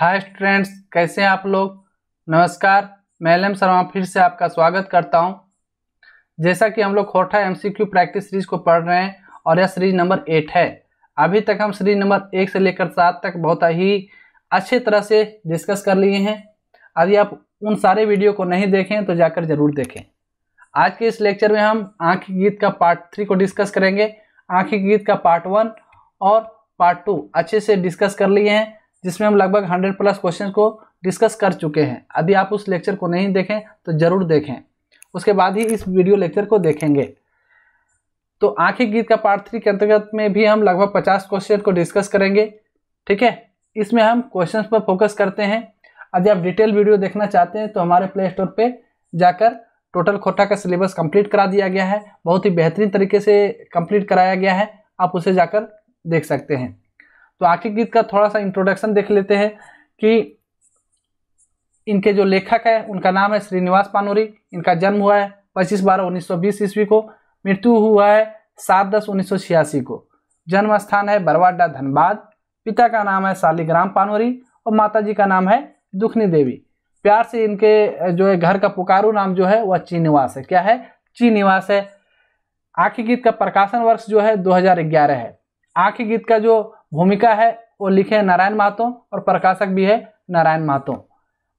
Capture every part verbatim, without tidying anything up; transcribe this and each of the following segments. Hi students, कैसे हैं आप लोग। नमस्कार, मैं आलम शर्मा फिर से आपका स्वागत करता हूं। जैसा कि हम लोग खोरठा एमसीक्यू प्रैक्टिस सीरीज को पढ़ रहे हैं और यह सीरीज नंबर एट है। अभी तक हम सीरीज नंबर एक से लेकर सात तक बहुत ही अच्छे तरह से डिस्कस कर लिए हैं। यदि आप उन सारे वीडियो को नहीं देखें तो जाकर जरूर देखें। आज के इस लेक्चर में हम आँखिक गीत का पार्ट थ्री को डिस्कस करेंगे। आँखिक गीत का पार्ट वन और पार्ट टू अच्छे से डिस्कस कर लिए हैं, जिसमें हम लगभग हंड्रेड प्लस क्वेश्चन को डिस्कस कर चुके हैं। यदि आप उस लेक्चर को नहीं देखें तो ज़रूर देखें, उसके बाद ही इस वीडियो लेक्चर को देखेंगे। तो आँखिक गीत का पार्ट थ्री के अंतर्गत में भी हम लगभग पचास क्वेश्चन को डिस्कस करेंगे। ठीक है, इसमें हम क्वेश्चन पर फोकस करते हैं। यदि आप डिटेल वीडियो देखना चाहते हैं तो हमारे प्ले स्टोर पर जाकर टोटल खोरठा का सिलेबस कंप्लीट करा दिया गया है। बहुत ही बेहतरीन तरीके से कंप्लीट कराया गया है, आप उसे जाकर देख सकते हैं। तो आँखिक गीत का थोड़ा सा इंट्रोडक्शन देख लेते हैं कि इनके जो लेखक है उनका नाम है श्रीनिवास पानुरी। इनका जन्म हुआ है पच्चीस बारह उन्नीस सौ बीस ईस्वी को, मृत्यु हुआ है सात दस उन्नीस सौ छियासी को। जन्म स्थान है बरवाडा धनबाद। पिता का नाम है शालिग्राम पानुरी और माता जी का नाम है दुखनी देवी। प्यार से इनके जो है घर का पुकारू नाम जो है वह श्रीनिवास है। क्या है? श्रीनिवास है। आँखिक गीत का प्रकाशन वर्ष जो है दो हज़ार ग्यारह है। आँखिक गीत का जो भूमिका है वो लिखे हैं नारायण महातो और प्रकाशक भी है नारायण महातो।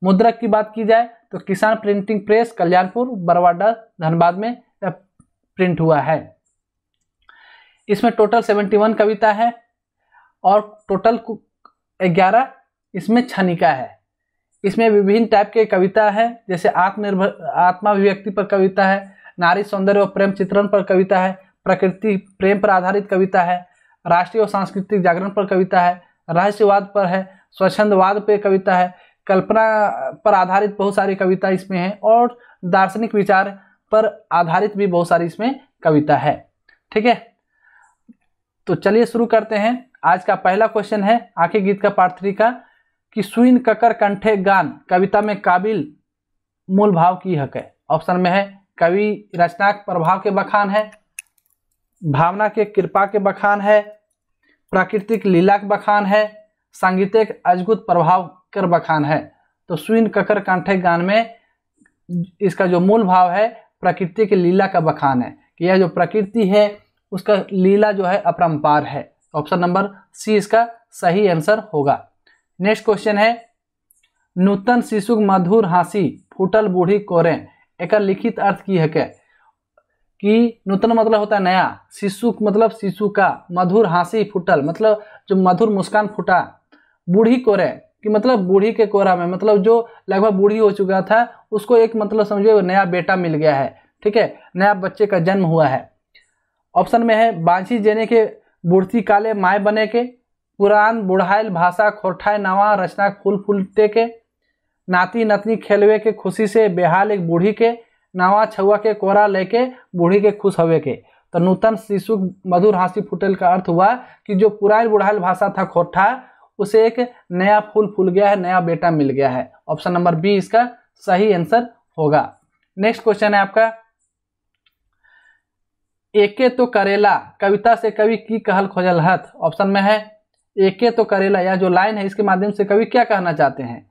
मुद्रक की बात की जाए तो किसान प्रिंटिंग प्रेस कल्याणपुर बरवाडा धनबाद में प्रिंट हुआ है। इसमें टोटल सेवेंटी वन कविता है और टोटल ग्यारह इसमें छनिका है। इसमें विभिन्न टाइप के कविता है, जैसे आत्मनिर्भर आत्माभिव्यक्ति पर कविता है, नारी सौंदर्य और प्रेम चित्रण पर कविता है, प्रकृति प्रेम पर आधारित कविता है, राष्ट्रीय और सांस्कृतिक जागरण पर कविता है, रहस्यवाद पर है, स्वच्छंदवाद पर कविता है, कल्पना पर आधारित बहुत सारी कविता इसमें है और दार्शनिक विचार पर आधारित भी बहुत सारी इसमें कविता है। ठीक है, तो चलिए शुरू करते हैं। आज का पहला क्वेश्चन है आँखिक गीत का पार्ट थ्री का कि सुइन ककर कंठे गान कविता में काबिल मूल भाव की हक है। ऑप्शन में है कवि रचना प्रभाव के बखान है, भावना के कृपा के बखान है, प्राकृतिक लीला के बखान है, सांगीतिक अजगुत प्रभाव कर बखान है। तो सुइन ककर कंठे गान में इसका जो मूल भाव है प्रकृति के लीला का बखान है कि यह जो प्रकृति है उसका लीला जो है अपरंपार है। ऑप्शन नंबर सी इसका सही आंसर होगा। नेक्स्ट क्वेश्चन है नूतन शिशुक मधुर हासी फूटल बूढ़ी कोरे। एक लिखित अर्थ की है क्या कि नूतन मतलब होता है नया, शिशुक मतलब शिशु का, मधुर हासी फूटल मतलब जो मधुर मुस्कान फूटा, बूढ़ी कोरे कि मतलब बूढ़ी के कोरा में मतलब जो लगभग बूढ़ी हो चुका था उसको एक मतलब समझो नया बेटा मिल गया है। ठीक है, नया बच्चे का जन्म हुआ है। ऑप्शन में है बांझी जेने के बूढ़ती काले माए बने के, पुरान बुढ़ायल भाषा खोरठाए नवा रचना फूल फूलते के, नाती नतनी खेलवे के खुशी से बेहाल एक बूढ़ी के, नवा छुआ के कोरा लेके बूढ़ी के खुश हवे के। तो नूतन शिशु मधुर हासी फूटल का अर्थ हुआ कि जो पुरान बुढ़ायल भाषा था खोरठा उसे एक नया फूल फूल गया है, नया बेटा मिल गया है। ऑप्शन नंबर बी इसका सही आंसर होगा। नेक्स्ट क्वेश्चन है आपका एके तो करेला कविता से कवि की कहल खोजल हथ। ऑप्शन में है एके तो करेला, या जो लाइन है इसके माध्यम से कवि क्या कहना चाहते हैं,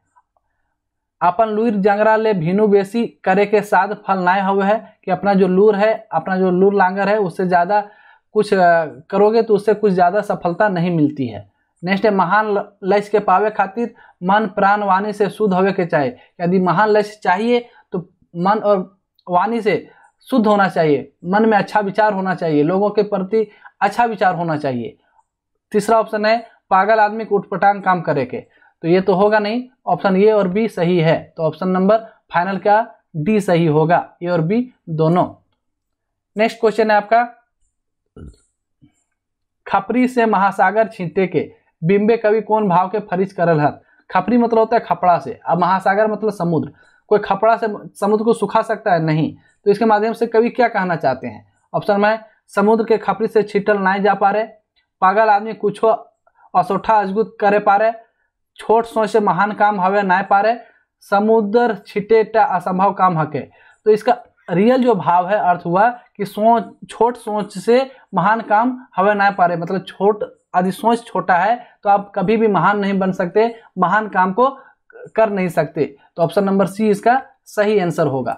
अपन लूर जंगरा ले भीनू बेसी करे के साथ फल नाय हुए है कि अपना जो लूर है, अपना जो लूर लांगर है उससे ज़्यादा कुछ करोगे तो उससे कुछ ज़्यादा सफलता नहीं मिलती है। नेक्स्ट है महान लक्ष्य के पावे खातिर मन प्राण वाणी से शुद्ध होवे के चाहिए। यदि महान लक्ष्य चाहिए तो मन और वाणी से शुद्ध होना चाहिए, मन में अच्छा विचार होना चाहिए, लोगों के प्रति अच्छा विचार होना चाहिए। तीसरा ऑप्शन है पागल आदमी को उठपटांग काम करे के, तो ये तो होगा नहीं। ऑप्शन ए और बी सही है, तो ऑप्शन नंबर फाइनल का डी सही होगा, ए और बी दोनों। नेक्स्ट क्वेश्चन है आपका खपरी से महासागर छींटे के बिंबे कवि कौन भाव के फरिज करल हत। खपरी मतलब होता है खपड़ा से, अब महासागर मतलब समुद्र, कोई खपड़ा से समुद्र को सुखा सकता है? नहीं। तो इसके माध्यम से कवि क्या कहना चाहते हैं? ऑप्शन में समुद्र के खपरी से छीटल नहीं जा पा रहे, पागल आदमी कुछो असोठा अजगुत करे पारे, छोट सोच से महान काम हवे ना पारे, समुद्र छिटेटा असंभव काम हके। तो इसका रियल जो भाव है अर्थ हुआ कि सोच छोट सोच से महान काम हवे ना पारे, मतलब छोट आदि सोच छोटा है तो आप कभी भी महान नहीं बन सकते, महान काम को कर नहीं सकते। तो ऑप्शन नंबर सी इसका सही आंसर होगा।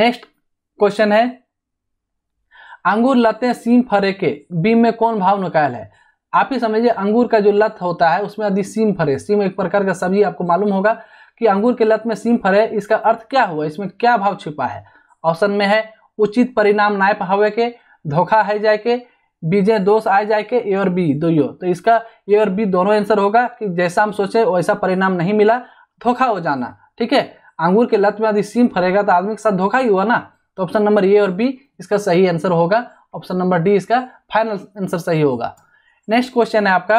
नेक्स्ट क्वेश्चन है, अंगूर लतें सीम फरे के, बीम में कौन भाव नुकायल है। आप ही समझिए अंगूर का जो लत होता है उसमें यदि सीम फरे, सीम एक प्रकार का सब्जी, आपको मालूम होगा कि अंगूर के लत में सीम फरे, इसका अर्थ क्या हुआ, इसमें क्या भाव छिपा है। ऑप्शन में है उचित परिणाम नाय पावे के, धोखा है जाए के, बीजे दोष आए जाए के, ए और बी दो यो। तो इसका ए और बी दोनों आंसर होगा कि जैसा हम सोचे वैसा परिणाम नहीं मिला, धोखा हो जाना। ठीक है, अंगूर के लत में यदि सीम फरेगा तो आदमी के साथ धोखा ही हुआ ना। तो ऑप्शन नंबर ए और बी इसका सही आंसर होगा। ऑप्शन नंबर डी इसका फाइनल आंसर सही होगा। नेक्स्ट क्वेश्चन है आपका,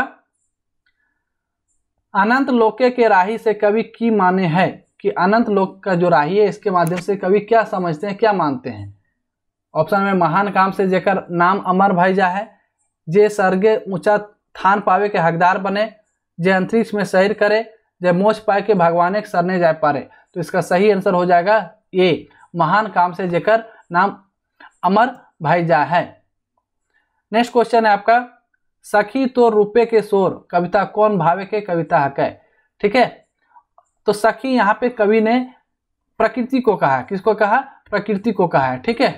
अनंत लोके के राही से कवि की माने है, कि अनंत लोक का जो राही है इसके माध्यम से कवि क्या समझते हैं, क्या मानते हैं। ऑप्शन में महान काम से जेकर नाम अमर भाई जा है, जे सर्गे ऊंचा थान पावे के हकदार बने, जे अंतरिक्ष में सैर करे, जे मोक्ष पाए के भगवाने के सरने जाए पारे। तो इसका सही आंसर हो जाएगा ए, महान काम से जेकर नाम अमर भाई जा है। नेक्स्ट क्वेश्चन है आपका, सखी तो रूपे के शोर, कविता कौन भावे के कविता हकै। ठीक है, तो सखी यहाँ पे कवि ने प्रकृति को कहा, किसको कहा, प्रकृति को कहा है। ठीक है,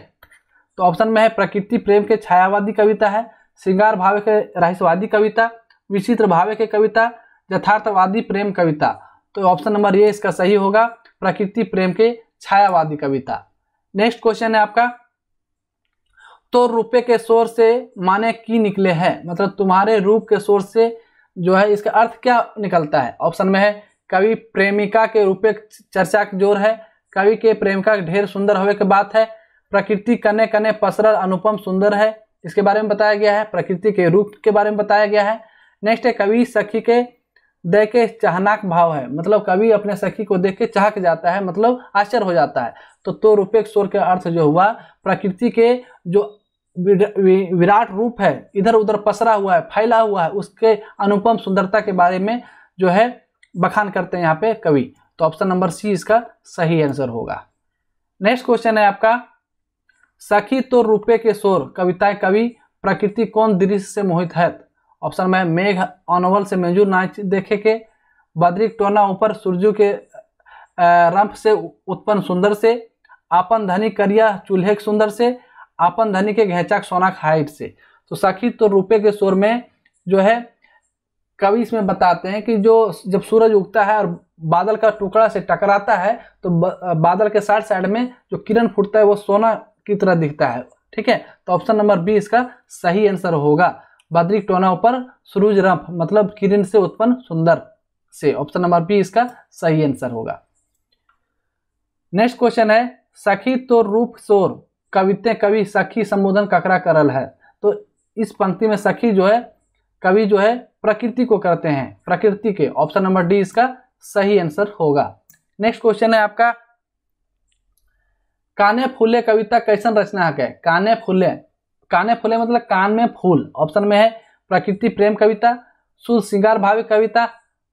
तो ऑप्शन में है प्रकृति प्रेम के छायावादी कविता है, श्रृंगार भावे के रहस्यवादी कविता, विचित्र भावे के कविता, यथार्थवादी प्रेम कविता। तो ऑप्शन नंबर ए इसका सही होगा, प्रकृति प्रेम के छायावादी कविता। नेक्स्ट क्वेश्चन है आपका, तो रूपे के शोर से माने की निकले हैं, मतलब तुम्हारे रूप के शोर से जो है इसका अर्थ क्या निकलता है। ऑप्शन में है कवि प्रेमिका के रूपे चर्चा के जोर है, कवि के प्रेमिका ढेर सुंदर होवे के बात है, प्रकृति कने कने पसरल अनुपम सुंदर है, इसके बारे में बताया गया है, प्रकृति के रूप के बारे में बताया गया है। नेक्स्ट है कवि सखी के दे के चाहनाक भाव है, मतलब कवि अपने सखी को देख के चाहक जाता है, मतलब आश्चर्य हो जाता है। तो तो रूपे शोर का अर्थ जो हुआ, प्रकृति के जो विराट रूप है, इधर उधर पसरा हुआ है, फैला हुआ है, उसके अनुपम सुंदरता के बारे में जो है बखान करते हैं यहाँ पे कवि। तो ऑप्शन नंबर सी इसका सही आंसर होगा। नेक्स्ट क्वेश्चन है आपका, सखी तो रूपे के शोर, कविताएं कवि, प्रकृति कौन दृश्य से मोहित है। ऑप्शन में मेघ अनवल से मंजूर नाच देखे के, बद्री टोना ऊपर सूर्य के रंप से उत्पन्न सुंदर से, आपन धनी करिया चूल्हे सुंदर से, आपन धनी के घेचाक सोनाक हाइट से। तो सखी तो रूपे के शोर में जो है कवि इसमें बताते हैं कि जो जब सूरज उगता है और बादल का टुकड़ा से टकराता है तो बादल के साइड साइड में जो किरण फूटता है वो सोना की तरह दिखता है। ठीक है, तो ऑप्शन नंबर बी इसका सही आंसर होगा, बद्री टोना ऊपर सूरज रंप, मतलब किरण से उत्पन्न सुंदर से। ऑप्शन नंबर बी इसका सही आंसर होगा। नेक्स्ट क्वेश्चन है, सखी तो रूप शोर, कविते कवि सखी संबोधन ककरा करल है। तो इस पंक्ति में सखी जो है कवि जो है प्रकृति को करते हैं, प्रकृति के। ऑप्शन नंबर डी इसका सही आंसर होगा। नेक्स्ट क्वेश्चन है आपका, काने फूले कविता कैसन रचना है। काने फूले, काने फूले मतलब कान में फूल। ऑप्शन में है प्रकृति प्रेम कविता, सुर श्रृंगार भावी कविता,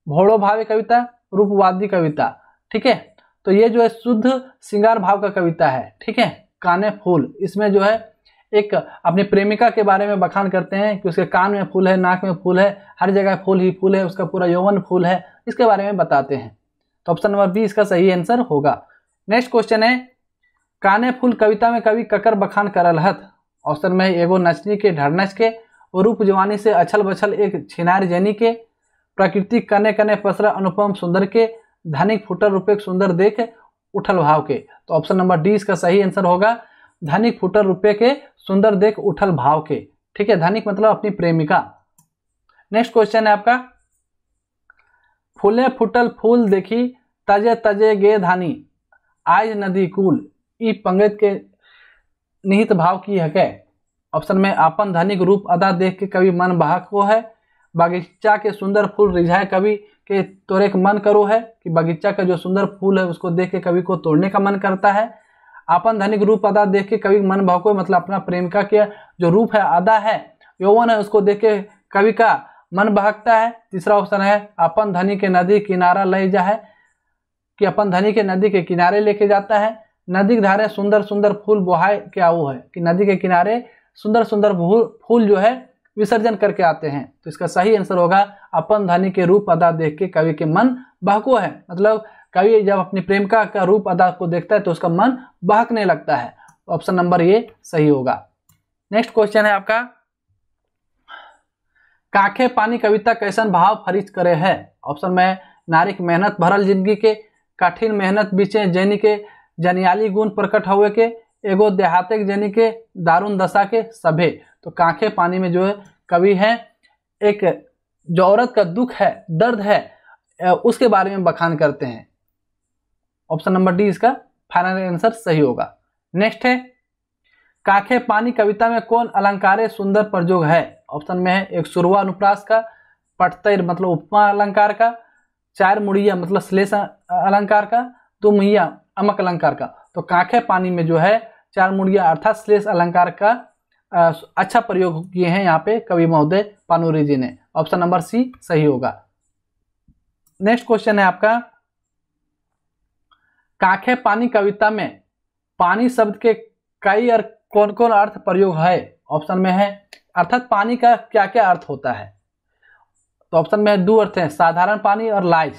भोड़ो भावी कविता, रूपवादी कविता। ठीक है, तो ये जो है शुद्ध श्रृंगार भाव का कविता है। ठीक है, काने फूल, इसमें जो है एक अपनी प्रेमिका के बारे में बखान करते हैं कि उसके कान में फूल है, नाक में फूल है, हर जगह फूल ही फूल है, उसका पूरा यौवन फूल है, इसके बारे में बताते हैं। तो ऑप्शन नंबर बी इसका सही आंसर होगा। नेक्स्ट क्वेश्चन है, काने फूल कविता में कवि ककर बखान करल हथ। ऑप्शन में एगो नचनी के ढरनच के, रूप जवानी से अछल बछल एक छिनार जनी के, प्रकृति कने कने पसरा अनुपम सुंदर के, धनिक फुटल रूपे सुंदर देख उठल भाव के। तो ऑप्शन नंबर डी इसका सही आंसर होगा, धनिक फुटल रूपे के सुंदर देख उठल भाव के। ठीक है, धनिक मतलब अपनी प्रेमिका। नेक्स्ट क्वेश्चन है आपका, फूले फुटल फूल देखी, तजे तजे गे धानी, आज नदी कूल, ई पंगत के निहित भाव की है। ऑप्शन में आपन धनिक रूप अदा देख के कवि मन बहाक को है, बगीचा के सुंदर फूल रिझाए कवि के तोड़े का मन करो है, कि बगीचा का जो सुंदर फूल है उसको देख के कवि को तोड़ने का मन करता है। आपन धनिक रूप अदा देख के कवि मन बहाक को, मतलब अपना प्रेमिका के जो रूप है, अदा है, यौवन है, उसको देख के कवि का मन बहकता है। तीसरा ऑप्शन है अपन धनी के नदी किनारा ले जा है, कि अपन धनी के नदी के किनारे लेके जाता है, नदी के धारे सुंदर सुंदर फूल बहाए क्या वो है, कि नदी के किनारे सुंदर सुंदर फूल जो है विसर्जन करके आते हैं। तो इसका सही आंसर होगा अपन धानी के रूप अदा देख के कवि के मन बहको है, मतलब कवि जब अपनी प्रेमिका का रूप अदा को देखता है तो उसका मन बहकने लगता है। ऑप्शन नंबर ये सही होगा। नेक्स्ट क्वेश्चन है आपका, काखे पानी कविता कैसन भाव फरीज करे है। ऑप्शन में नारी की मेहनत भरल जिंदगी के, कठिन मेहनत बीचे जैनी के, जनियाली गुण प्रकट हुए के, एगो देहाते जैनी के, दारुण दशा के सभे। तो कांखे पानी में जो है कवि है एक जो औरत का दुख है, दर्द है, उसके बारे में बखान करते हैं। ऑप्शन नंबर डी इसका फाइनल आंसर सही होगा। नेक्स्ट है, कांखे पानी कविता में कौन अलंकार सुंदर प्रयोग है। ऑप्शन में है एक सुरवा अनुप्रास का, पटतैर मतलब उपमा अलंकार का, चार मुड़िया मतलब श्लेष अलंकार का, दो मुहिया अमक अलंकार का। तो कांखे पानी में जो है चार मुड़िया अर्थात श्लेष अलंकार का अच्छा प्रयोग किए हैं यहाँ पे कवि महोदय पानुरी जी ने। ऑप्शन नंबर सी सही होगा। नेक्स्ट क्वेश्चन है आपका, कांखे पानी कविता में पानी शब्द के कई और कौन कौन अर्थ प्रयोग है। ऑप्शन में है अर्थात पानी का क्या क्या अर्थ होता है। तो ऑप्शन में है दो अर्थ हैं, साधारण पानी और लाइज।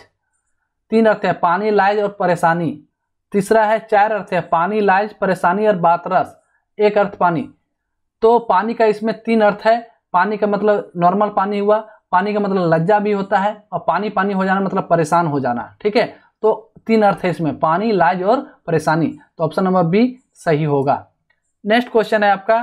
तीन अर्थ है, पानी, लाइज और परेशानी। तीसरा है चार अर्थ है, पानी, लाइज, परेशानी और बातरस, एक अर्थ पानी। तो पानी का इसमें तीन अर्थ है, पानी का मतलब नॉर्मल पानी हुआ, पानी का मतलब लज्जा भी होता है, और पानी पानी हो जाना मतलब परेशान हो जाना। ठीक है, तो तीन अर्थ है इसमें, पानी, लाइज और परेशानी। तो ऑप्शन नंबर बी सही होगा। नेक्स्ट क्वेश्चन है आपका,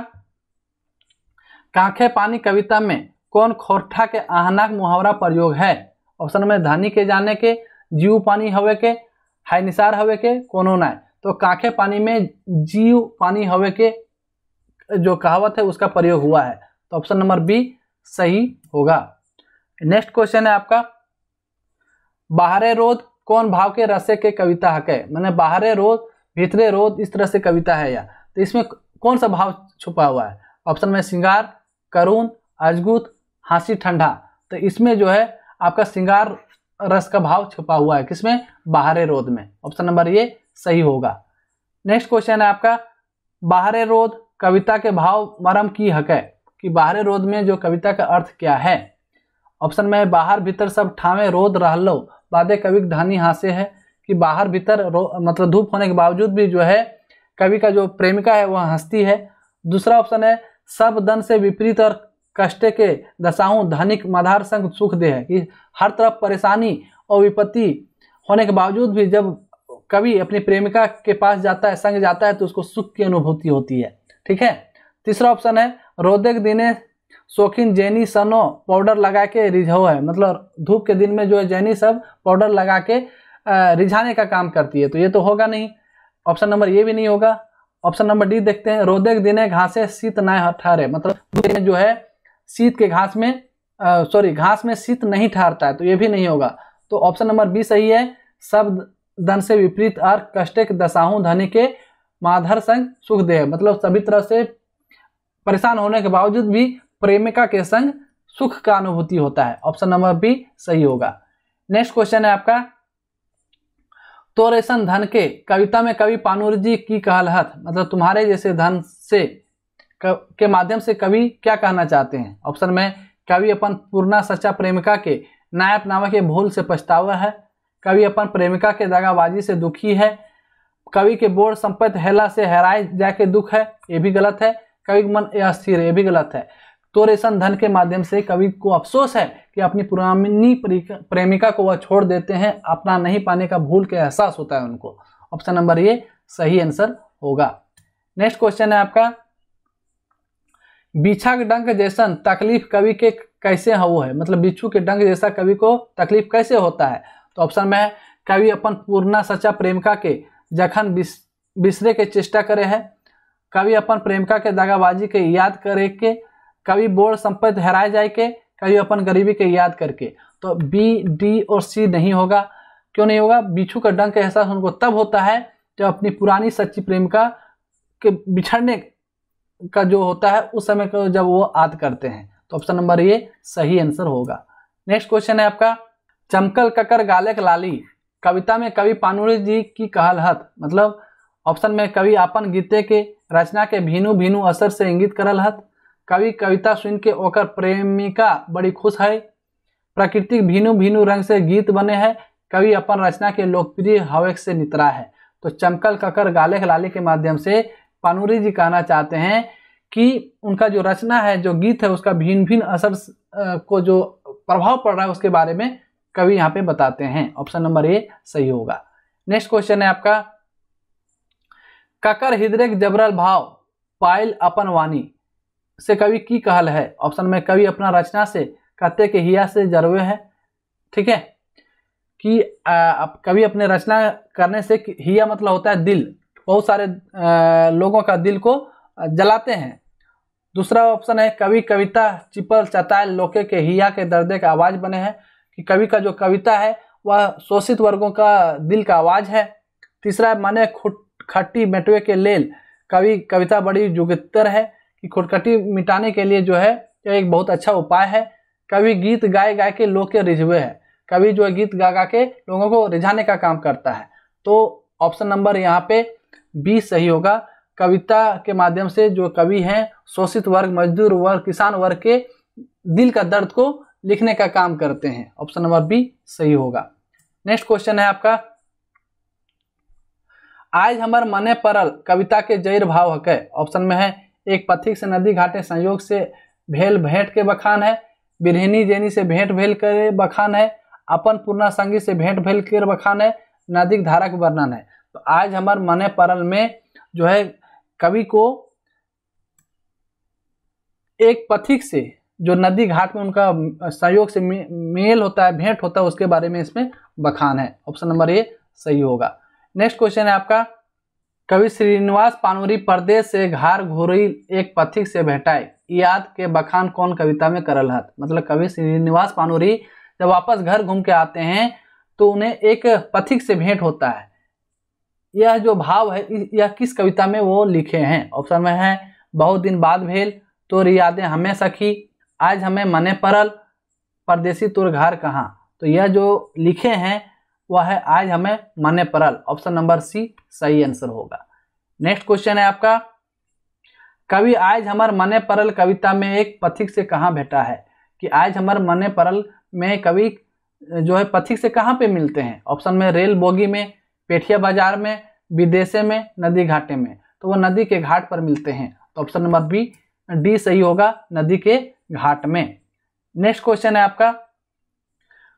कांखे पानी कविता में कौन खोरठा के आहनाक मुहावरा प्रयोग है। ऑप्शन में धानी के जाने के, जीव पानी हवे के, हाय निसार हवे के, कोनो ना। तो कांखे पानी में जीव पानी हवे के जो कहावत है उसका प्रयोग हुआ है। तो ऑप्शन नंबर बी सही होगा। नेक्स्ट क्वेश्चन है आपका, बाहरे रोद कौन भाव के रसे के कविता हक है। मैंने बाहरे रोद, भीतरे रोद, इस तरह से कविता है या, तो इसमें कौन सा भाव छुपा हुआ है। ऑप्शन में श्रृंगार, करुण, अजगुत, हंसी, ठंडा। तो इसमें जो है आपका श्रृंगार रस का भाव छुपा हुआ है, किसमें, बाहरे रोद में। ऑप्शन नंबर ये सही होगा। नेक्स्ट क्वेश्चन है आपका, बाहरे रोद कविता के भाव मरम की हक है, कि बाहरे रोद में जो कविता का अर्थ क्या है। ऑप्शन में बाहर भीतर सब ठावे रोद रहलो, बादे कवि धानी हासे है, कि बाहर भीतर मतलब धूप होने के बावजूद भी जो है कवि का जो प्रेमिका है वह हंसती है। दूसरा ऑप्शन है सब दन से विपरीत और कष्टे के दशाहूं धनिक मधार संग सुख दे है, कि हर तरफ परेशानी और विपत्ति होने के बावजूद भी जब कवि अपनी प्रेमिका के पास जाता है, संग जाता है, तो उसको सुख की अनुभूति होती है। ठीक है, तीसरा ऑप्शन है रोदे के दिने शौकीन जैनी सनो पाउडर लगा के रिझो है, मतलब धूप के दिन में जो है जैनी सब पाउडर लगा के रिझाने का काम करती है। तो ये तो होगा नहीं, ऑप्शन नंबर ये भी नहीं होगा। ऑप्शन नंबर डी देखते हैं, रोदे के दिने घासे शीत न ठहरे, मतलब जो है शीत के घास में सॉरी घास में शीत नहीं ठहरता है। तो ये भी नहीं होगा। तो ऑप्शन नंबर बी सही है, सब धन से विपरीत और कष्टे के दशाहूं धनी के माधर संग सुख दे, मतलब सभी तरह से परेशान होने के बावजूद भी प्रेमिका के संग सुख का अनुभूति होता है। ऑप्शन नंबर बी सही होगा। नेक्स्ट क्वेश्चन है आपका, तो रेशन धन के कविता में कवि पानुरी जी की कहल हत, मतलब तुम्हारे जैसे धन से के माध्यम से कवि क्या कहना चाहते हैं। ऑप्शन में कवि अपन पूर्णा सच्चा प्रेमिका के न्याय अपनावा के भूल से पछतावा है, कवि अपन प्रेमिका के दगाबाजी से दुखी है, कवि के बोर संपत्ति हेला से हेराए जाके दुख है, ये भी गलत है, कवि मन अस्थिर है, ये भी गलत है। तो रेशन धन के माध्यम से कवि को अफसोस है कि अपनी पुरानी प्रेमिका को वह छोड़ देते हैं, अपना नहीं पाने का भूल के एहसास होता है उनको। ऑप्शन नंबर ये सही आंसर होगा। नेक्स्ट क्वेश्चन है आपका, बिच्छा के डंक जैसन तकलीफ कवि के कैसे हो है, मतलब बिच्छू के डंक जैसा कवि को तकलीफ कैसे होता है। तो ऑप्शन में है कवि अपन पूर्णा सच्चा प्रेमिका के जखन बिसरे के चेष्टा करे है, कवि अपन प्रेमिका के दागाबाजी के याद करे के, कवि बोर संपत्ति हेराए जाए के, कवि अपन गरीबी के याद करके। तो बी, डी और सी नहीं होगा। क्यों नहीं होगा, बिच्छू का डंक एहसास उनको तब होता है जब अपनी पुरानी सच्ची प्रेमिका के बिछड़ने का जो होता है उस समय को जब वो याद करते हैं। तो ऑप्शन नंबर ये सही आंसर होगा। नेक्स्ट क्वेश्चन है आपका, चमकल ककर गाले के लाली कविता में कवि पानुरी जी की कहल हत, मतलब ऑप्शन में कवि अपन गीते के रचना के भीनू भीनू असर से इंगित करल हत, कवि कविता सुन के ओकर प्रेमिका बड़ी खुश है। प्राकृतिक भिन्न भिन्न रंग से गीत बने हैं। कवि अपन रचना के लोकप्रिय हवक से नितरा है। तो चमकल ककर गाले खलाले के माध्यम से पानुरी जी कहना चाहते हैं कि उनका जो रचना है, जो गीत है, उसका भिन्न भिन्न असर को जो प्रभाव पड़ रहा है उसके बारे में कवि यहाँ पे बताते हैं। ऑप्शन नंबर ए सही होगा। नेक्स्ट क्वेश्चन है आपका, ककर हृदय के जबरल भाव पायल अपन वाणी से कवि की कहल है। ऑप्शन में कवि अपना रचना से कहते के हिया से जरवे है। ठीक है कि कवि अपने रचना करने से, हिया मतलब होता है दिल, बहुत सारे आ, लोगों का दिल को जलाते हैं। दूसरा ऑप्शन है कवि कविता चिपल चताल लोके के हिया के दर्दे का आवाज़ बने हैं, कि कवि का जो कविता है वह शोषित वर्गों का दिल का आवाज़ है। तीसरा माने खुट खट्टी मेटवे के लेल कवि कविता बड़ी जुगतर है, कि खुटखटी मिटाने के लिए जो है यह एक बहुत अच्छा उपाय है। कवि गीत गाए गाए के लोग के रिझवे है, कवि जो है गीत गा गा के लोगों को रिझाने का काम करता है। तो ऑप्शन नंबर यहाँ पे बी सही होगा। कविता के माध्यम से जो कवि हैं शोषित वर्ग, मजदूर वर्ग, किसान वर्ग के दिल का दर्द को लिखने का काम करते हैं। ऑप्शन नंबर बी सही होगा। नेक्स्ट क्वेश्चन है आपका, आज हमार मने परल कविता के जैर भाव हके। ऑप्शन में है एक पथिक से नदी घाटे संयोग से भेल भेंट के बखान है, बिरहनी जेनी से भेंट भेल के बखान है, अपन पूर्णा संगी से भेंट भेल के बखान है, नदीक धारा के वर्णन है। तो आज हमार मने परल में जो है कवि को एक पथिक से जो नदी घाट में उनका संयोग से मेल होता है, भेंट होता है, उसके बारे में इसमें बखान है। ऑप्शन नंबर ए सही होगा। नेक्स्ट क्वेश्चन है आपका, कवि श्रीनिवास पानुरी परदेश से घार घोरी एक पथिक से भेटाए याद के बखान कौन कविता में करल हत। मतलब कवि श्रीनिवास पानुरी जब वापस घर घूम के आते हैं तो उन्हें एक पथिक से भेंट होता है, यह जो भाव है यह किस कविता में वो लिखे हैं। ऑप्शन में है बहुत दिन बाद भेल तोर यादें हमें सखी, आज हमें मने परल परदेसी तोर घर कहाँ। तो यह जो लिखे हैं वह है आज हमें मने परल। ऑप्शन नंबर सी सही आंसर होगा। नेक्स्ट क्वेश्चन है आपका, कवि आज हमार मने परल कविता में एक पथिक से कहाँ भेटा है। कि आज हमार मने परल में कवि जो है पथिक से कहाँ पे मिलते हैं। ऑप्शन में रेल बोगी में, पेठिया बाजार में, विदेशे में, नदी घाटे में। तो वो नदी के घाट पर मिलते हैं। तो ऑप्शन नंबर बी डी सही होगा, नदी के घाट में। नेक्स्ट क्वेश्चन है आपका,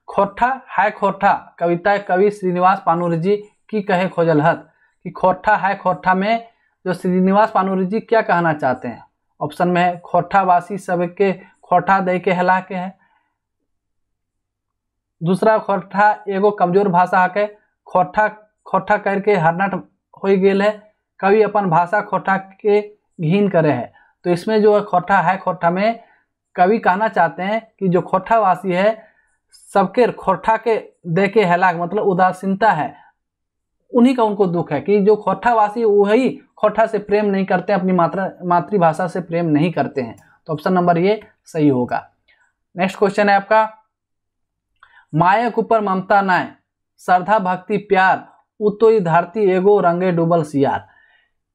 खोरठा हाय खोरठा कविता कवि श्रीनिवास पानुरी जी की कहे खोजल हत। कि खोरठा हाय खोरठा में जो श्रीनिवास पानुरी जी क्या कहना चाहते हैं। ऑप्शन में है खोरठावासी सबके खोरठा दे के हला के है। दूसरा खोरठा एगो कमजोर भाषा के, खोरठा खोरठा करके हरनट हो गेल है, कवि अपन भाषा खोरठा के घिन करे है। तो इसमें जो खोरठा है खोरठा में कवि कहना चाहते हैं कि जो खोरठावासी है सबके खोरठा के देखे हलाक, मतलब उदासीनता है, उन्हीं का उनको दुख है। कि जो खोरठावासी वही खोरठा से प्रेम नहीं करते, अपनी मात्रा मातृभाषा से प्रेम नहीं करते हैं। तो ऑप्शन नंबर ये सही होगा। नेक्स्ट क्वेश्चन है आपका, माया के ऊपर ममता नाय श्रद्धा भक्ति प्यार उ तो ये धरती एगो रंगे डूबल सियार।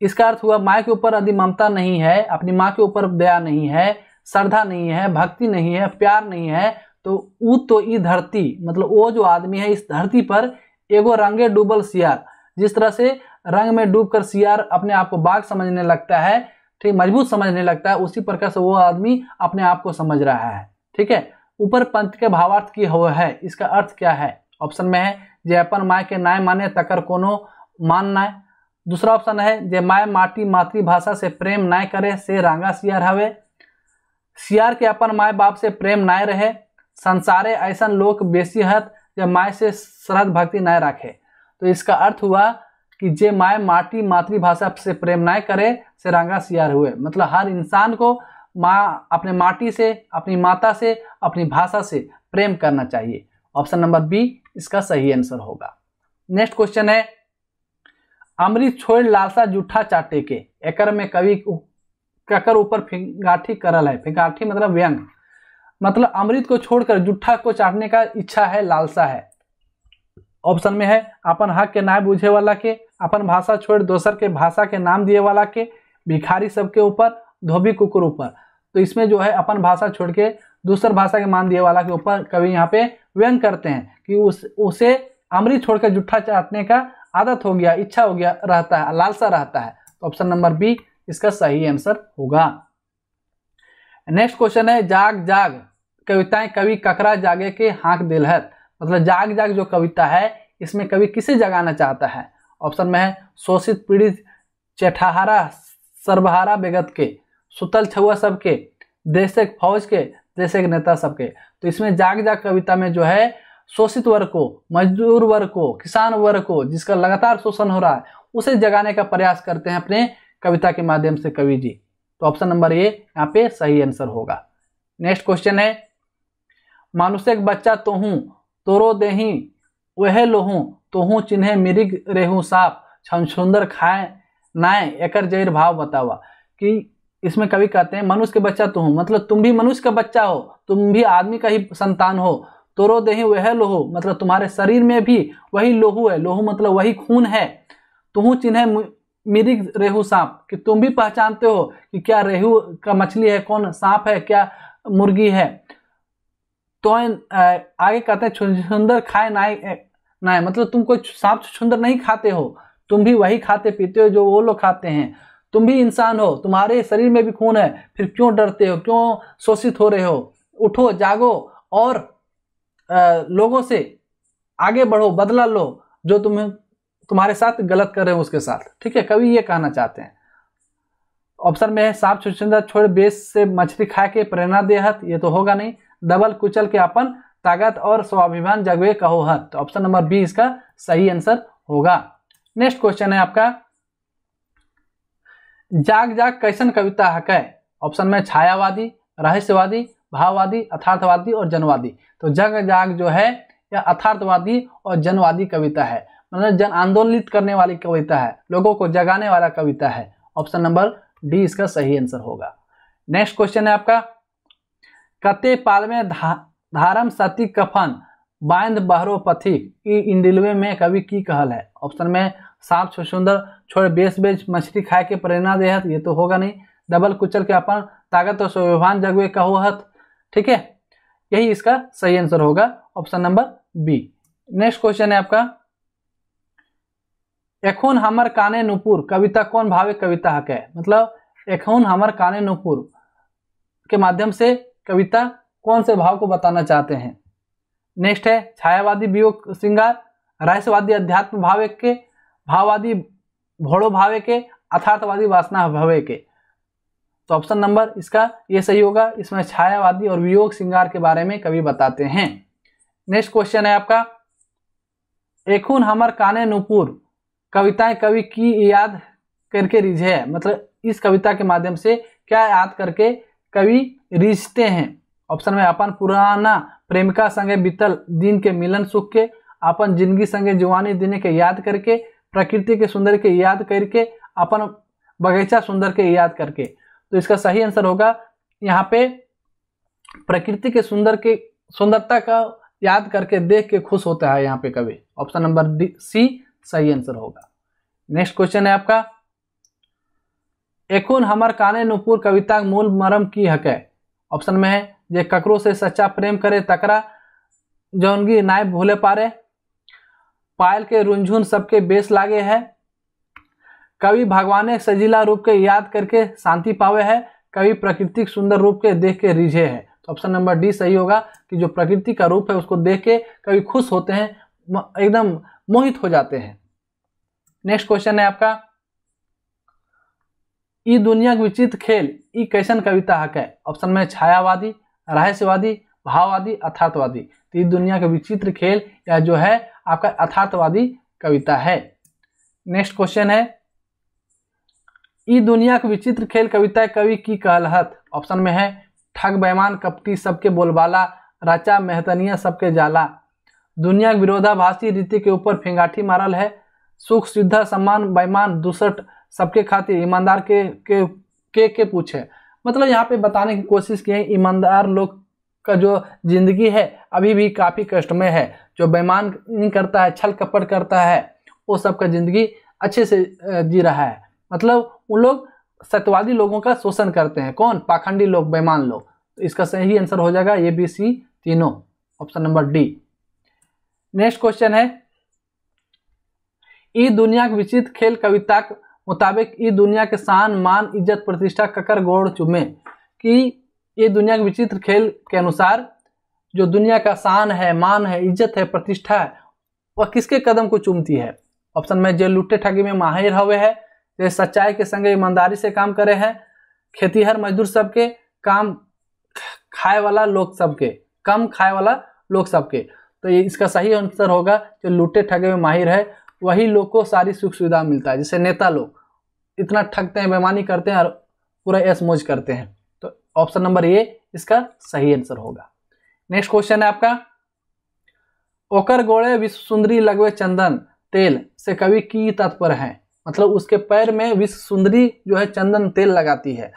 इसका अर्थ हुआ माया के ऊपर यदि ममता नहीं है, अपनी माँ के ऊपर दया नहीं है, श्रद्धा नहीं है, भक्ति नहीं है, प्यार नहीं है, तो ऊ तो ई धरती मतलब वो जो आदमी है इस धरती पर एगो रंगे डूबल सियार। जिस तरह से रंग में डूबकर सियार अपने आप को बाघ समझने लगता है, ठीक मजबूत समझने लगता है, उसी प्रकार से वो आदमी अपने आप को समझ रहा है। ठीक है, ऊपर पंथ के भावार्थ की हो है, इसका अर्थ क्या है। ऑप्शन में है जे अपन माय के नाय माने तकर कोनो मान नाय। दूसरा ऑप्शन है जे माय माटी मातृभाषा से प्रेम नाय करे से रंगा सियार हवे। सियार के अपन माय बाप से प्रेम नाय रहे, संसारे ऐसा लोग बेसी हत जे माय से श्रद्धा भक्ति न रखे। तो इसका अर्थ हुआ कि जे माय माटी मातृभाषा से प्रेम न करे से रंगा सियार हुए। मतलब हर इंसान को माँ अपने माटी से, अपनी माता से, अपनी भाषा से प्रेम करना चाहिए। ऑप्शन नंबर बी इसका सही आंसर होगा। नेक्स्ट क्वेश्चन है, अमृत छोड़ लालसा जूठा चाटे के एकर में कवि ककर ऊपर फिंगाठी करल है। फिंगाठी मतलब व्यंग, मतलब अमृत को छोड़कर जूठा को चाटने का इच्छा है, लालसा है। ऑप्शन में है अपन हक के ना बूझे वाला के, अपन भाषा छोड़ दोसर के भाषा के नाम दिए वाला के, भिखारी सबके ऊपर, धोबी कुकुर ऊपर। तो तो इसमें जो है अपन भाषा छोड़ के दूसर भाषा के मान दिए वाला के ऊपर कवि यहाँ पे व्यंग करते हैं कि उस उसे अमृत छोड़कर जुट्ठा चाटने का आदत हो गया, इच्छा हो गया रहता है, लालसा रहता है। तो ऑप्शन नंबर बी इसका सही आंसर होगा। नेक्स्ट क्वेश्चन है जाग जाग कविताएं कवि ककरा जागे के हाँक दिलहत, मतलब जाग जाग जो कविता है इसमें कवि किसे जगाना चाहता है। ऑप्शन में है शोषित पीड़ित चेठाहारा सर्वहारा बेगत के, सुतल छुआ सबके, देश के फौज के, देश के नेता सबके। तो इसमें जाग जाग कविता में जो है शोषित वर्ग को, मजदूर वर्ग को, किसान वर्ग को जिसका लगातार शोषण हो रहा है उसे जगाने का प्रयास करते हैं अपने कविता के माध्यम से कवि जी। तो ऑप्शन नंबर ए यहाँ पे सही आंसर होगा। नेक्स्ट क्वेश्चन है मानुष एक बच्चा तो हूँ तोरो देही वह लोहूँ तो हूँ चिन्हे मिरिग रेहूँ साफ छम सुंदर खाए नाय एकर जैर भाव बतावा। कि इसमें कवि कहते हैं मनुष्य के बच्चा तुम, मतलब तुम भी मनुष्य का बच्चा हो, तुम भी आदमी का ही संतान हो। तोरो देही वह लोहू, मतलब तुम्हारे शरीर में भी वही लोहू है, लोहू मतलब वही खून है। तुहू चिन्ह मिरिग रेहू सांप, कि तुम भी पहचानते हो कि क्या रेहू का मछली है, कौन सांप है, क्या मुर्गी है। तो आगे कहते हैं सुंदर खाए नाय नाय, मतलब तुम कोई सांप सुंदर नहीं खाते हो, तुम भी वही खाते पीते हो जो वो लोग खाते हैं। तुम भी इंसान हो, तुम्हारे शरीर में भी खून है, फिर क्यों डरते हो, क्यों शोषित हो रहे हो। उठो, जागो और आ, लोगों से आगे बढ़ो, बदला लो जो तुम्हें तुम्हारे साथ गलत कर रहे हो उसके साथ। ठीक है, कवि ये कहना चाहते हैं। ऑप्शन में है सांप सुचंदा छोड़ बेस से मछली खा के प्रेरणा देहत, ये तो होगा नहीं। डबल कुचल के अपन ताकत और स्वाभिमान जगवे कहो हत। तो ऑप्शन नंबर बी इसका सही आंसर होगा। नेक्स्ट क्वेश्चन है आपका जाग जाग कैसन कविता हक है। ऑप्शन में छायावादी, रहस्यवादी, भाववादी, अर्थार्थवादी और जनवादी। तो जग जाग जो है यह अर्थार्थवादी और जनवादी कविता है, मतलब जन आंदोलित करने वाली कविता है, लोगों को जगाने वाला कविता है। ऑप्शन नंबर डी इसका सही आंसर होगा। नेक्स्ट क्वेश्चन है आपका कते पाल में धा, धारम सती कफन बांध बहरो पथिक ई इंडिलवे में कवि की कहल है। ऑप्शन में सांप सुंदर छोड़ बेस बेच मछली खाए के प्रेरणा देहत, ये तो होगा नहीं। डबल कुचल के अपन ताकत और स्वाभिमान जगवे कहो हत। ठीक है, यही इसका सही आंसर होगा, option number B. Next question है आपका एखन हमर काने नुपुर कविता कौन भावे कविता हक है। मतलब एखन हमर काने नुपुर के माध्यम से कविता कौन से भाव को बताना चाहते हैं। नेक्स्ट है छायावादी वियोग श्रृंगार, रहस्यवादी अध्यात्म भावे के, भाववादी भोड़ो भावे के, अर्थार्थवादी वासना भावे के। तो ऑप्शन नंबर इसका ये सही होगा, इसमें छायावादी और वियोग श्रृंगार के बारे में कवि बताते हैं। नेक्स्ट क्वेश्चन है आपका एखुन हमर काने नुपुर कविताएं कवि की याद करके रिझे, मतलब इस कविता के माध्यम से क्या याद करके कवि रिझते हैं। ऑप्शन में अपन पुराना प्रेमिका संगे बीतल दिन के मिलन सुख के, अपन जिंदगी संगे जुवानी दिन के याद करके, प्रकृति के सुंदर के याद करके, अपन बगीचा सुंदर के याद करके। तो इसका सही आंसर होगा यहाँ पे प्रकृति के सुंदर के सुंदरता का याद करके देख के खुश होता है यहाँ पे कवि। ऑप्शन नंबर डी सी सही आंसर होगा। नेक्स्ट क्वेश्चन है आपका एखुन हमर काने नुपुर कविता मूल मरम की हक है। ऑप्शन में है जे ककरो से सच्चा प्रेम करे तकरा जौनगी नाय भूले पारे, पायल के रुंझुन सबके बेस लागे है, कवि भगवाने सजीला रूप के याद करके शांति पावे है, कवि प्रकृति के सुंदर रूप के देख के रिझे है। तो ऑप्शन नंबर डी सही होगा कि जो प्रकृति का रूप है उसको देख के कवि खुश होते हैं, एकदम मोहित हो जाते हैं। नेक्स्ट क्वेश्चन है आपका ई दुनिया के विचित्र खेल ई कैसन कविता हक है। ऑप्शन में छायावादी, रहस्यवादी, भाववादी, अर्थार्थवादी। तो ये दुनिया के विचित्र खेल या जो है आपका अर्थार्थवादी कविता है। नेक्स्ट क्वेश्चन है ई दुनिया के विचित्र खेल कविता कवि की कहलहत। ऑप्शन में है ठग बैमान कपटी सबके बोलबाला, राचा मेहतनिया सबके जाला, दुनिया के विरोधाभासी रीति के ऊपर फिंगाठी मारल है, सुख सुविधा सम्मान बैमान दूसर सबके खातिर ईमानदार के के के, के पूछे। मतलब यहाँ पे बताने की कोशिश की है ईमानदार लोग का जो जिंदगी है अभी भी काफ़ी कष्ट में है, जो बेईमानी करता है, छल कपट करता है, वो सबका जिंदगी अच्छे से जी रहा है। मतलब उन लोग सत्यवादी लोगों का शोषण करते हैं। कौन? पाखंडी लोग, बेईमान लोग। तो इसका सही आंसर हो जाएगा ए बी सी तीनों, option number D. Next question है, ई दुनिया के विचित्र खेल कविता के मुताबिक ई दुनिया के शान मान इज्जत प्रतिष्ठा ककर गोड़ चुमे, कि ये दुनिया के विचित्र खेल के अनुसार जो दुनिया का शान है, मान है, इज्जत है, प्रतिष्ठा है, वह किसके कदम को चूमती है? ऑप्शन में जो लुट्टे ठगी में माहिर हुए हैं, जो सच्चाई के संग ईमानदारी से काम करे हैं, खेतीहर मजदूर सबके, काम खाए वाला लोग सबके, कम खाए वाला लोग सबके। तो ये इसका सही आंसर होगा जो लूटे ठगे में माहिर है, वही लोग को सारी सुख सुविधा मिलता है। जैसे नेता लोग इतना ठगते हैं, बेईमानी करते हैं और पूरा ऐश मौज करते हैं। तो ऑप्शन नंबर ए इसका सही आंसर होगा। नेक्स्ट क्वेश्चन है आपका, ओकर गोड़े विश्व सुंदरी लगवे चंदन तेल से कवि की तात्पर्य है, मतलब उसके पैर में विश्व सुंदरी जो है चंदन तेल लगाती है।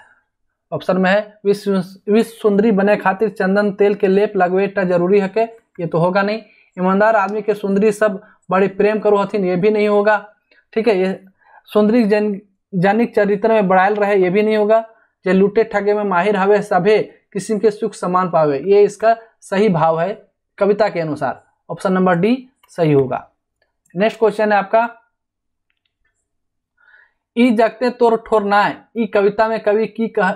ऑप्शन में है विश्व विश्व सुंदरी बने खातिर चंदन तेल के लेप लगवेटा जरूरी है के, ये तो होगा नहीं। ईमानदार आदमी के सुंदरी सब बड़े प्रेम करो हथिन, ये भी नहीं होगा। ठीक है, ये सुंदरी जन जनिक चरित्र में बढ़ायल रहे, ये भी नहीं होगा। जो लूटे ठगे में माहिर हवे सभे किस्म के सुख समान पावे, ये इसका सही भाव है कविता के अनुसार, ऑप्शन नंबर डी सही होगा। नेक्स्ट क्वेश्चन है आपका, ई जगते तोर ठोर नाय, ई कविता में कवि की कह,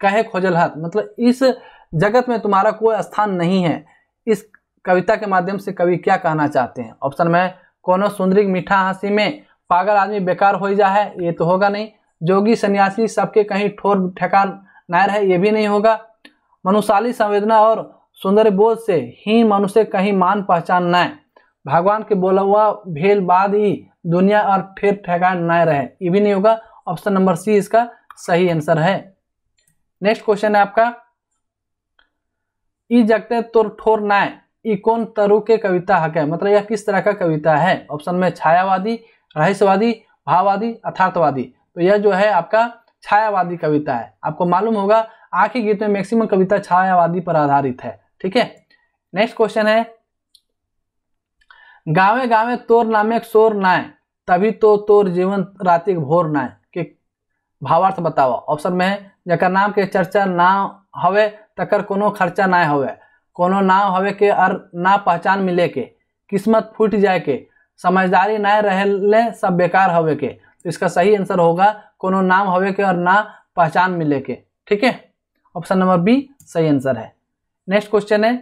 कहे खोजल हाथ, मतलब इस जगत में तुम्हारा कोई स्थान नहीं है, इस कविता के माध्यम से कवि क्या कहना चाहते हैं? ऑप्शन में कोनो सुंदरी मीठा हंसी में पागल आदमी बेकार हो जाए, ये तो होगा नहीं। जोगी सन्यासी सबके कहीं ठोर ठेकार नायर है, ये भी नहीं होगा। मनुशाली संवेदना और सुंदर बोध से ही मनुष्य कहीं मान पहचान नाय, भगवान के बोला हुआ भेल बाद ही दुनिया और ठेर ठेकान नाय रहे, ये भी नहीं होगा। ऑप्शन नंबर सी इसका सही आंसर है। नेक्स्ट क्वेश्चन है आपका, ई जगते तोर ठोर नाय, ई कौन तरु के कविता हक है, मतलब यह किस तरह का कविता है? ऑप्शन में छायावादी, रहस्यवादी, भाववादी, अर्थार्थवादी। तो यह जो है आपका छायावादी कविता है। आपको मालूम होगा आँखिक गीत में मैक्सिमम कविता छायावादी पर आधारित है। ठीक है, नेक्स्ट क्वेश्चन है, गावे गावे तोर नामे शोर नाय, तभी तो तोर जीवन राति भोर नाय, के भावार्थ बताओ। ऑप्शन में है जकर नाम के चर्चा ना हवे तकर कोनो खर्चा ना हवे, कोनो ना हवे के और ना पहचान मिले के, किस्मत फूट जाए के, समझदारी ना रहले सब बेकार हवे के। तो इसका सही आंसर होगा कोनो नाम हवे के और ना पहचान मिले के। ठीक है, ऑप्शन नंबर बी सही आंसर है। नेक्स्ट क्वेश्चन है,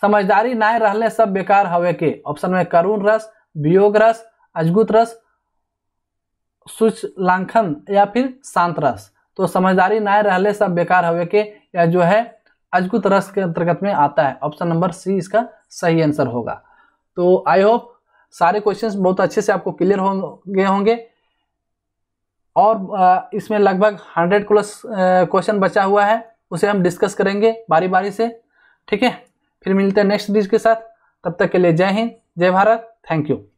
समझदारी ना रहले सब बेकार हवे के, ऑप्शन में करुण रस, वियोग रस, अजगुत रस, सुचलांखन या फिर शांत रस। तो समझदारी ना रहले सब बेकार हवे के या जो है अजगुत रस के अंतर्गत में आता है, ऑप्शन नंबर सी इसका सही आंसर होगा। तो आई होप सारे क्वेश्चंस बहुत अच्छे से आपको क्लियर हो गए होंगे, और इसमें लगभग हंड्रेड प्लस क्वेश्चन बचा हुआ है, उसे हम डिस्कस करेंगे बारी बारी से। ठीक है, फिर मिलते हैं नेक्स्ट सीरीज के साथ, तब तक के लिए जय हिंद, जय भारत, थैंक यू।